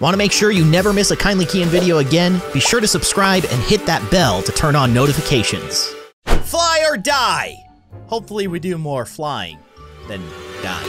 Want to make sure you never miss a Kindly Keyin video again? Be sure to subscribe and hit that bell to turn on notifications. Fly or die! Hopefully we do more flying than dying.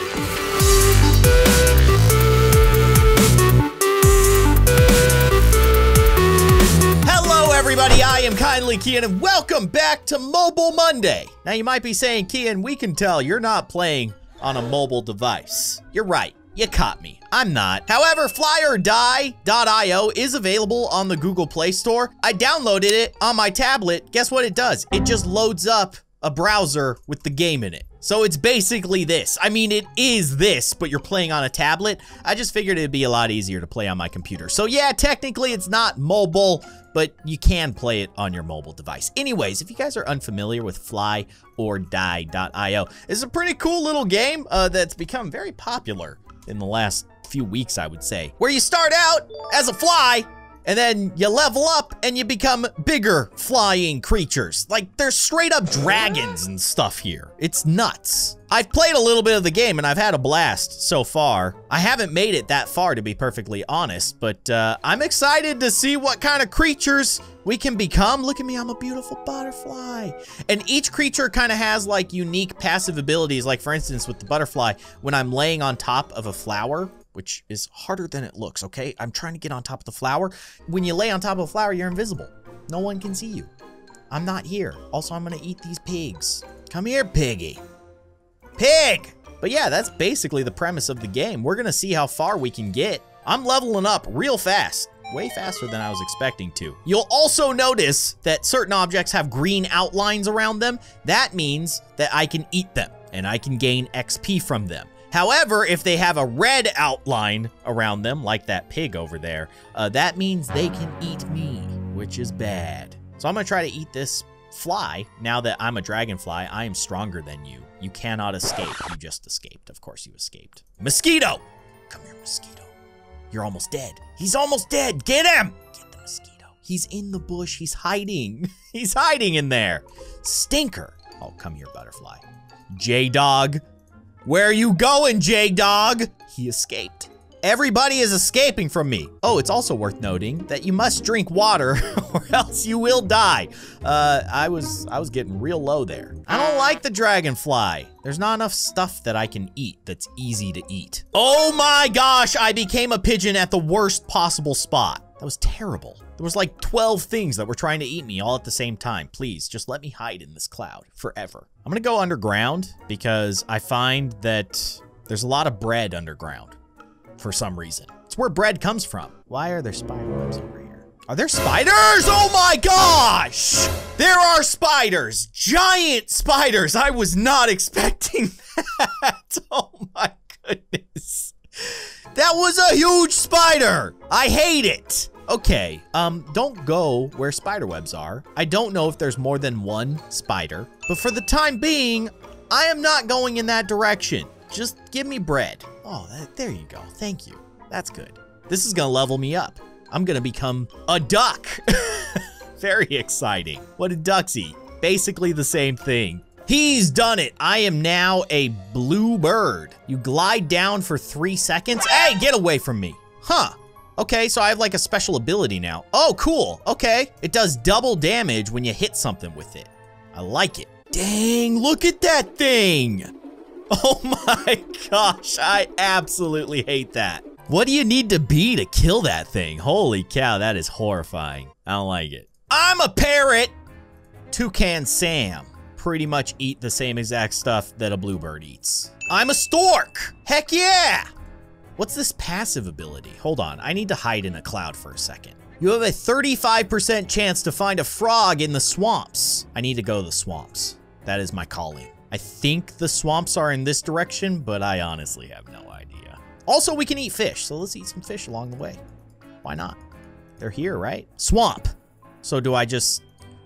Everybody, I am Kindly Keyin, and welcome back to Mobile Monday. Now you might be saying, Keyin, we can tell you're not playing on a mobile device. You're right, you caught me. I'm not. However, flyordie.io is available on the Google Play Store. I downloaded it on my tablet. Guess what it does? It just loads up a browser with the game in it. So it's basically this. I mean, it is this, but you're playing on a tablet. I just figured it'd be a lot easier to play on my computer. So yeah, technically it's not mobile, but you can play it on your mobile device. Anyways, if you guys are unfamiliar with flyordie.io, it's a pretty cool little game that's become very popular in the last few weeks, I would say, where you start out as a fly, and then you level up and you become bigger flying creatures. Like, they're straight up dragons and stuff here. It's nuts. I've played a little bit of the game and I've had a blast so far. I haven't made it that far, to be perfectly honest, but I'm excited to see what kind of creatures we can become. Look at me, I'm a beautiful butterfly. And each creature kind of has like unique passive abilities. Like for instance, with the butterfly, when I'm laying on top of a flower, which is harder than it looks, okay? I'm trying to get on top of the flower. When you lay on top of a flower, you're invisible. No one can see you. I'm not here. Also, I'm gonna eat these pigs. Come here, piggy. Pig! But yeah, that's basically the premise of the game. We're gonna see how far we can get. I'm leveling up real fast. Way faster than I was expecting to. You'll also notice that certain objects have green outlines around them. That means that I can eat them and I can gain XP from them. However, if they have a red outline around them, like that pig over there, that means they can eat me, which is bad. So I'm gonna try to eat this fly. Now that I'm a dragonfly, I am stronger than you. You cannot escape. You just escaped. Of course you escaped. Mosquito! Come here, mosquito. You're almost dead. He's almost dead. Get him! Get the mosquito. He's in the bush. He's hiding. He's hiding in there. Stinker. Oh, come here, butterfly. J Dog. Where are you going, J Dog? He escaped. Everybody is escaping from me. Oh, it's also worth noting that you must drink water or else you will die. I was getting real low there. I don't like the dragonfly. There's not enough stuff that I can eat that's easy to eat. Oh my gosh, I became a pigeon at the worst possible spot. That was terrible. There was like 12 things that were trying to eat me all at the same time. Please, just let me hide in this cloud forever. I'm gonna go underground because I find that there's a lot of bread underground for some reason. It's where bread comes from. Why are there spider webs over here? Are there spiders? Oh my gosh! There are spiders, giant spiders. I was not expecting that. Oh my goodness. That was a huge spider. I hate it. Okay, don't go where spider webs are. I don't know if there's more than one spider, but for the time being, I am not going in that direction. Just give me bread. Oh, there you go. Thank you. That's good. This is gonna level me up. I'm gonna become a duck. Very exciting. What a ducksy. Basically the same thing. He's done it. I am now a blue bird. You glide down for 3 seconds. Hey, get away from me. Huh. Okay, so I have like a special ability now. Oh, cool. Okay. It does double damage when you hit something with it. I like it. Dang, look at that thing. Oh my gosh, I absolutely hate that. What do you need to be to kill that thing? Holy cow, that is horrifying. I don't like it. I'm a parrot. Toucan Sam. Pretty much eat the same exact stuff that a bluebird eats. I'm a stork. Heck yeah. What's this passive ability? Hold on, I need to hide in a cloud for a second. You have a 35% chance to find a frog in the swamps. I need to go to the swamps. That is my calling. I think the swamps are in this direction, but I honestly have no idea. Also, we can eat fish, so let's eat some fish along the way. Why not? They're here, right? Swamp. So do I just,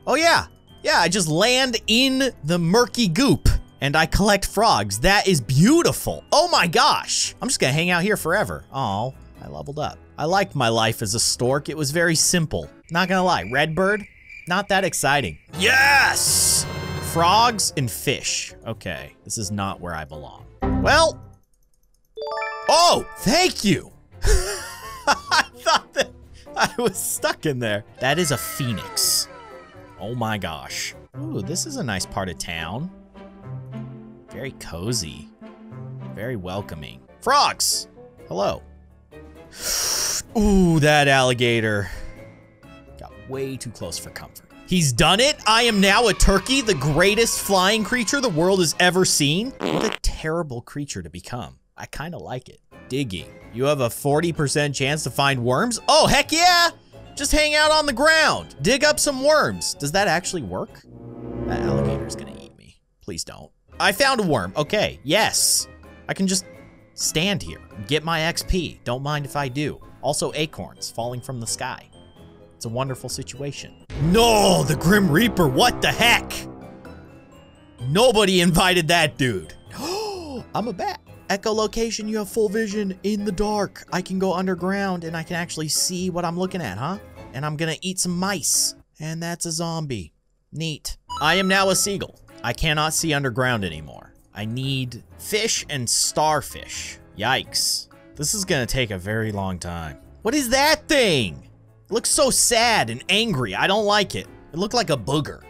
oh yeah. Yeah, I just land in the murky goop and I collect frogs. That is beautiful. Oh my gosh. I'm just gonna hang out here forever. Oh, I leveled up. I liked my life as a stork. It was very simple. Not gonna lie, redbird, not that exciting. Yes! Frogs and fish. Okay, this is not where I belong. Well, oh, thank you. I I was stuck in there. That is a phoenix. Oh my gosh. Ooh, this is a nice part of town. Very cozy. Very welcoming. Frogs! Hello. Ooh, that alligator. Got way too close for comfort. He's done it. I am now a turkey, the greatest flying creature the world has ever seen. What a terrible creature to become. I kind of like it. Digging. You have a 40% chance to find worms? Oh, heck yeah! Just hang out on the ground. Dig up some worms. Does that actually work? That alligator's gonna eat me. Please don't. I found a worm. Okay, yes. I can just stand here. Get my XP. Don't mind if I do. Also acorns falling from the sky. It's a wonderful situation. No, the Grim Reaper, what the heck? Nobody invited that dude. Oh, I'm a bat. Echolocation, you have full vision in the dark. I can go underground and I can actually see what I'm looking at, huh? And I'm gonna eat some mice. And that's a zombie. Neat. I am now a seagull. I cannot see underground anymore. I need fish and starfish. Yikes. This is gonna take a very long time. What is that thing? It looks so sad and angry. I don't like it. It looked like a booger.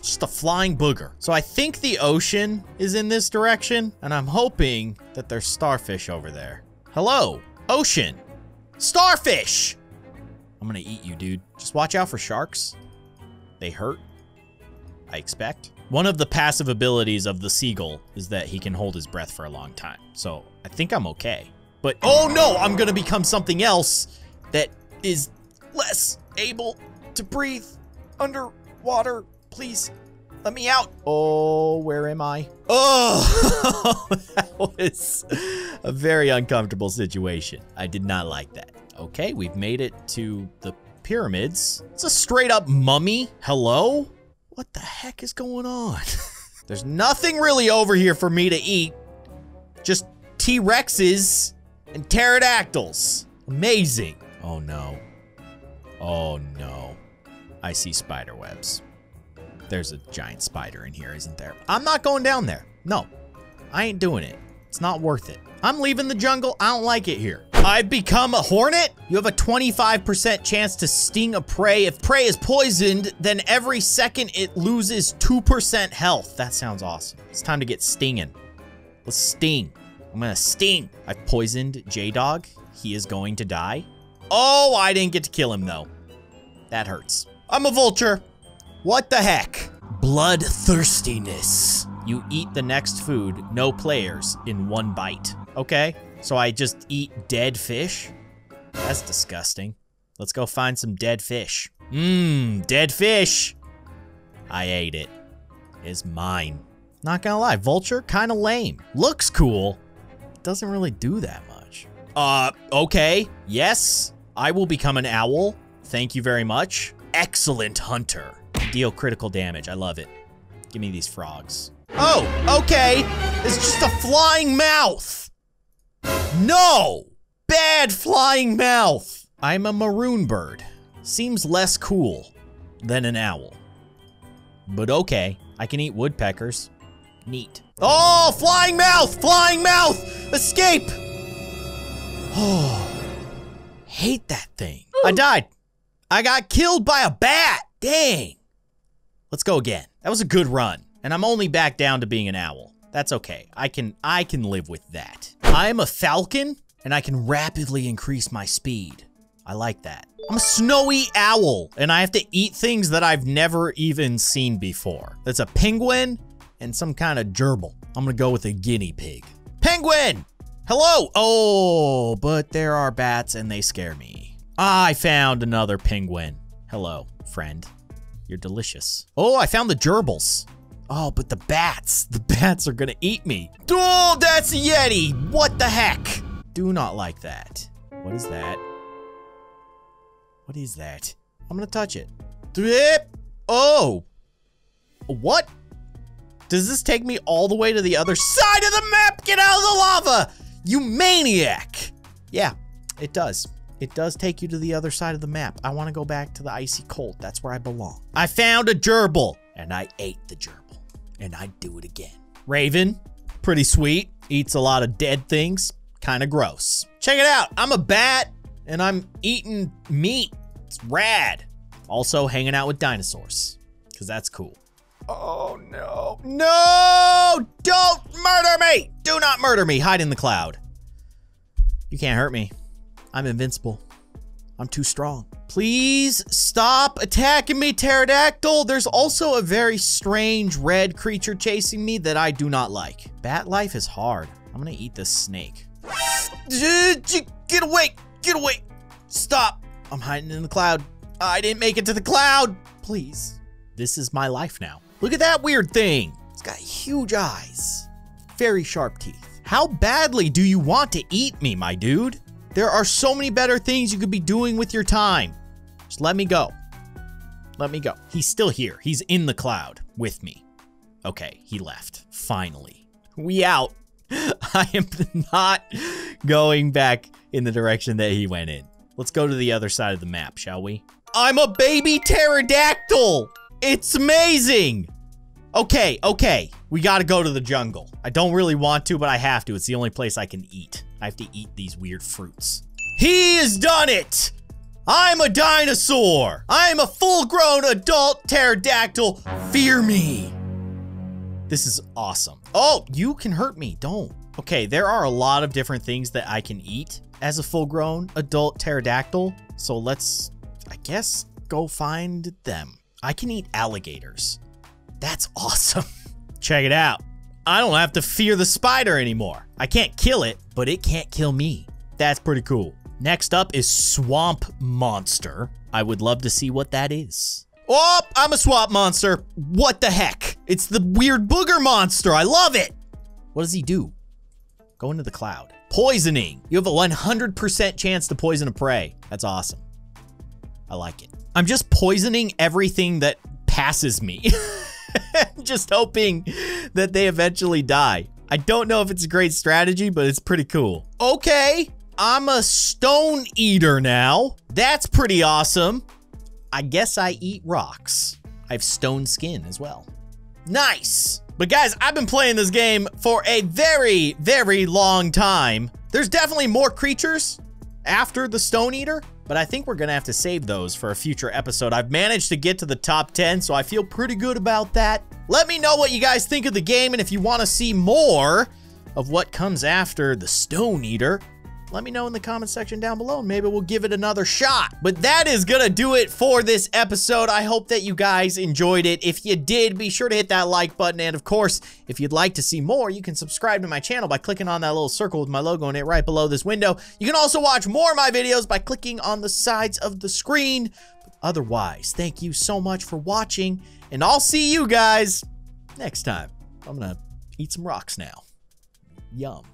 Just a flying booger. So I think the ocean is in this direction, and I'm hoping that there's starfish over there. Hello, ocean. Starfish! I'm gonna eat you, dude. Just watch out for sharks. They hurt, I expect. One of the passive abilities of the seagull is that he can hold his breath for a long time. So I think I'm okay. But oh no, I'm gonna become something else that is less able to breathe underwater. Please, let me out. Oh, where am I? Oh, that was a very uncomfortable situation. I did not like that. Okay, we've made it to the pyramids. It's a straight up mummy. Hello? What the heck is going on? There's nothing really over here for me to eat. Just T-Rexes and pterodactyls. Amazing. Oh no. Oh no. I see spider webs. There's a giant spider in here, isn't there? I'm not going down there. No, I ain't doing it. It's not worth it. I'm leaving the jungle. I don't like it here. I've become a hornet. You have a 25% chance to sting a prey. If prey is poisoned, then every second it loses 2% health. That sounds awesome. It's time to get stinging. Let's sting. I'm gonna sting. I've poisoned J Dog. He is going to die. Oh, I didn't get to kill him though. That hurts. I'm a vulture. What the heck? Bloodthirstiness. You eat the next food, no players, in one bite. Okay, so I just eat dead fish? That's disgusting. Let's go find some dead fish. Mmm, dead fish. I ate it. It's mine. Not gonna lie, vulture, kinda lame. Looks cool. Doesn't really do that much. Okay, yes. I will become an owl. Thank you very much. Excellent hunter. Deal critical damage. I love it. Give me these frogs. Oh, okay. It's just a flying mouth. No! Bad flying mouth. I'm a maroon bird. Seems less cool than an owl. But okay, I can eat woodpeckers. Neat. Oh, flying mouth! Flying mouth! Escape! Oh, hate that thing. I died. I got killed by a bat. Dang. Let's go again. That was a good run. And I'm only back down to being an owl. That's okay. I can live with that. I'm a falcon, and I can rapidly increase my speed. I like that. I'm a snowy owl, and I have to eat things that I've never even seen before. That's a penguin and some kind of gerbil. I'm gonna go with a guinea pig. Penguin! Hello! Oh, but there are bats, and they scare me. I found another penguin. Hello, friend. You're delicious. Oh, I found the gerbils. Oh, but the bats. The bats are gonna eat me. Oh, that's a yeti. What the heck? Do not like that. What is that? What is that? I'm gonna touch it. Oh. What? Does this take me all the way to the other side of the map? Get out of the lava, you maniac. Yeah, it does. It does take you to the other side of the map. I want to go back to the icy cold. That's where I belong. I found a gerbil, and I ate the gerbil, and I'd do it again. Raven, pretty sweet. Eats a lot of dead things. Kind of gross. Check it out. I'm a bat, and I'm eating meat. It's rad. Also hanging out with dinosaurs, because that's cool. Oh, no. No! Don't murder me! Do not murder me! Hide in the cloud. You can't hurt me. I'm invincible. I'm too strong. Please stop attacking me, pterodactyl. There's also a very strange red creature chasing me that I do not like. Bat life is hard. I'm gonna eat this snake. Get away! Get away! Stop! I'm hiding in the cloud. I didn't make it to the cloud! Please. This is my life now. Look at that weird thing. It's got huge eyes. Very sharp teeth. How badly do you want to eat me, my dude? There are so many better things you could be doing with your time. Just let me go. Let me go. He's still here. He's in the cloud with me. Okay, he left. Finally. We out. I am not going back in the direction that he went in. Let's go to the other side of the map, shall we? I'm a baby pterodactyl! It's amazing! Okay, okay. We gotta go to the jungle. I don't really want to, but I have to. It's the only place I can eat. I have to eat these weird fruits. He has done it! I'm a dinosaur! I'm a full-grown adult pterodactyl. Fear me! This is awesome. Oh, you can hurt me. Don't. Okay, there are a lot of different things that I can eat as a full-grown adult pterodactyl. So let's, I guess, go find them. I can eat alligators. That's awesome. Check it out. I don't have to fear the spider anymore. I can't kill it, but it can't kill me. That's pretty cool. Next up is Swamp Monster. I would love to see what that is. Oh, I'm a swamp monster. What the heck? It's the weird booger monster. I love it. What does he do? Go into the cloud. Poisoning. You have a 100% chance to poison a prey. That's awesome. I like it. I'm just poisoning everything that passes me. Just hoping that they eventually die. I don't know if it's a great strategy, but it's pretty cool. Okay, I'm a Stone Eater now. That's pretty awesome. I guess I eat rocks. I have stone skin as well. Nice. But guys, I've been playing this game for a very, very long time. There's definitely more creatures after the Stone Eater, but I think we're gonna have to save those for a future episode. I've managed to get to the top 10, so I feel pretty good about that. Let me know what you guys think of the game, and if you wanna see more of what comes after the Stone Eater, let me know in the comment section down below, and maybe we'll give it another shot. But that is gonna do it for this episode. I hope that you guys enjoyed it. If you did, be sure to hit that like button. And of course, if you'd like to see more, you can subscribe to my channel by clicking on that little circle with my logo in it right below this window. You can also watch more of my videos by clicking on the sides of the screen. But otherwise, thank you so much for watching, and I'll see you guys next time. I'm gonna eat some rocks now. Yum.